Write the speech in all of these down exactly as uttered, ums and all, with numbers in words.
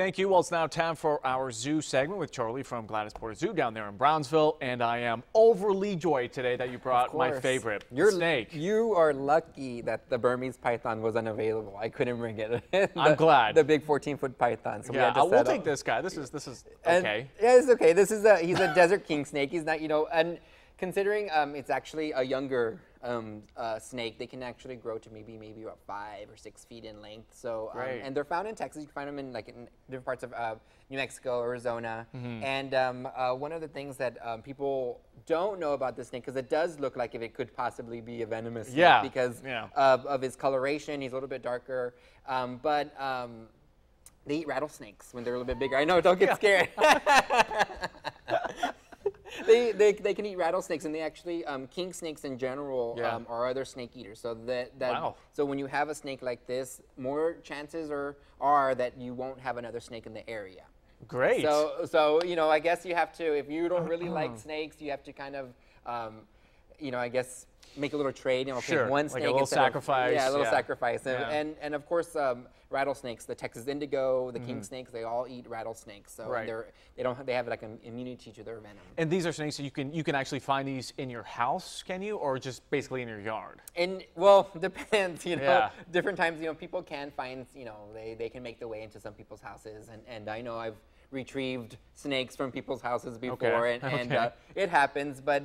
Thank you. Well, it's now time for our zoo segment with Charlie from Gladys Porter Zoo down there in Brownsville, and I am overjoyed today that you brought my favorite You're, snake. You are lucky that the Burmese python was unavailable. I couldn't bring it. the, I'm glad. The big fourteen foot python. So yeah, we will take this guy. This is this is okay. And, yeah, it's okay. This is a he's a desert king snake. He's not, you know, and considering um, it's actually a younger um, uh, snake, they can actually grow to maybe maybe about five or six feet in length. So, um, and they're found in Texas. You can find them in like in different parts of uh, New Mexico, Arizona. Mm-hmm. And um, uh, one of the things that um, people don't know about this snake, because it does look like if it could possibly be a venomous snake, yeah. because yeah. Of, of his coloration, he's a little bit darker. Um, but um, they eat rattlesnakes when they're a little bit bigger. I know. Don't get yeah. scared. They, they, they can eat rattlesnakes, and they actually, um, king snakes in general yeah. um, are other snake eaters. So that, that wow. so when you have a snake like this, more chances are, are that you won't have another snake in the area. Great. So, so, you know, I guess you have to, if you don't really like snakes, you have to kind of, um, you know, I guess make a little trade, you know, sure. pick one snake. Like a little sacrifice. Of, yeah, a little yeah. sacrifice. And, yeah. and, and of course, um, rattlesnakes, the Texas indigo, the mm-hmm. king snakes, they all eat rattlesnakes. So right. they're, they don't have, they have like an immunity to their venom. And these are snakes that you can, you can actually find these in your house, can you? Or just basically in your yard? And well, depends, you know, yeah. different times, you know, people can find, you know, they, they can make their way into some people's houses. And, and I know I've retrieved snakes from people's houses before okay. and, and okay. Uh, it happens, but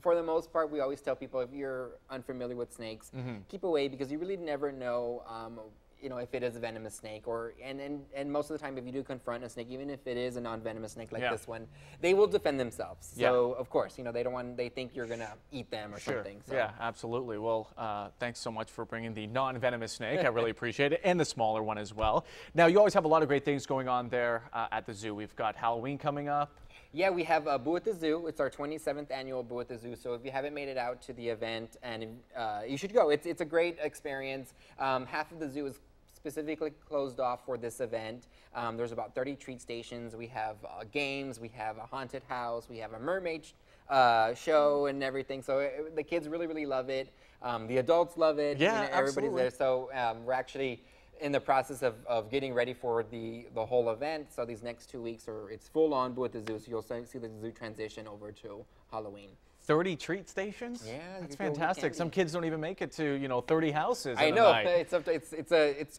for the most part, we always tell people, if you're unfamiliar with snakes, mm-hmm. keep away, because you really never know, um, you know, if it is a venomous snake or, and, and, and most of the time, if you do confront a snake, even if it is a non-venomous snake like yeah. this one, they will defend themselves. Yeah. So of course, you know, they don't want, they think you're gonna eat them or sure. something. So. Yeah, absolutely. Well, uh, thanks so much for bringing the non-venomous snake. I really appreciate it. And the smaller one as well. Now, you always have a lot of great things going on there uh, at the zoo. We've got Halloween coming up. Yeah, we have uh, Boo at the Zoo. It's our twenty-seventh annual Boo at the Zoo. So if you haven't made it out to the event, and uh, you should go. It's, it's a great experience. Um, half of the zoo is specifically closed off for this event. Um, there's about thirty treat stations. We have uh, games. We have a haunted house. We have a mermaid uh, show and everything. So it, the kids really, really love it. Um, the adults love it. Yeah, you know, everybody's there. So um, we're actually in the process of, of getting ready for the, the whole event. So these next two weeks, are, it's full on Boo at the Zoo, so you'll see the zoo transition over to Halloween. thirty treat stations? Yeah. That's fantastic. Some kids don't even make it to, you know, thirty houses in a night. I know, it's, it's, it's, a, it's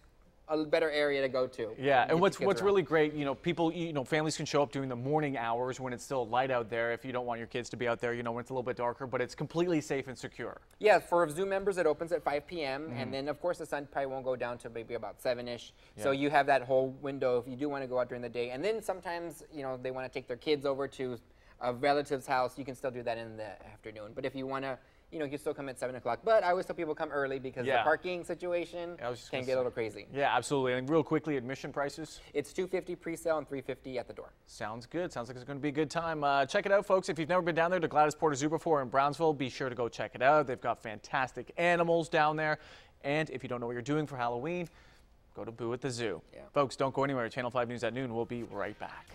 a better area to go to. Yeah, and what's, what's really great, you know, people, you know, families can show up during the morning hours when it's still light out there, if you don't want your kids to be out there, you know, when it's a little bit darker, but it's completely safe and secure. Yeah, for zoo members, it opens at five P M Mm-hmm. and then, of course, the sun probably won't go down to maybe about seven-ish. Yeah. So you have that whole window if you do want to go out during the day. And then sometimes, you know, they want to take their kids over to a relative's house, you can still do that in the afternoon. But if you want to, you know, you can still come at seven o'clock. But I always tell people come early, because yeah. the parking situation can get a little crazy. Yeah, absolutely. And real quickly, admission prices? It's two fifty pre-sale and three fifty at the door. Sounds good. Sounds like it's going to be a good time. Uh, check it out, folks. If you've never been down there to Gladys Porter Zoo before in Brownsville, be sure to go check it out. They've got fantastic animals down there. And if you don't know what you're doing for Halloween, go to Boo at the Zoo. Yeah. Folks, don't go anywhere. Channel five News at noon. We'll be right back.